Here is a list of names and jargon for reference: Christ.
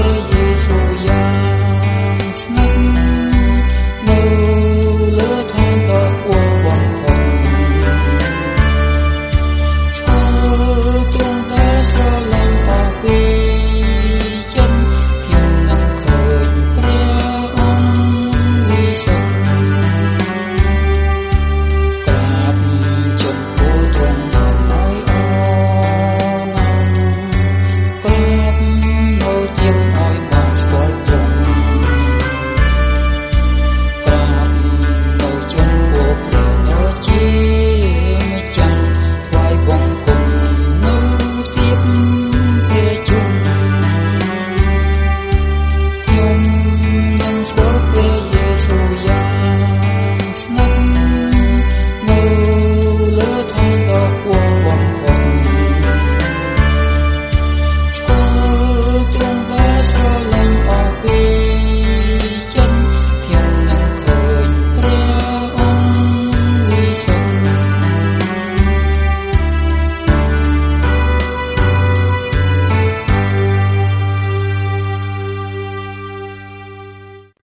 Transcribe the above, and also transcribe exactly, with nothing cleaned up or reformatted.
的耶稣。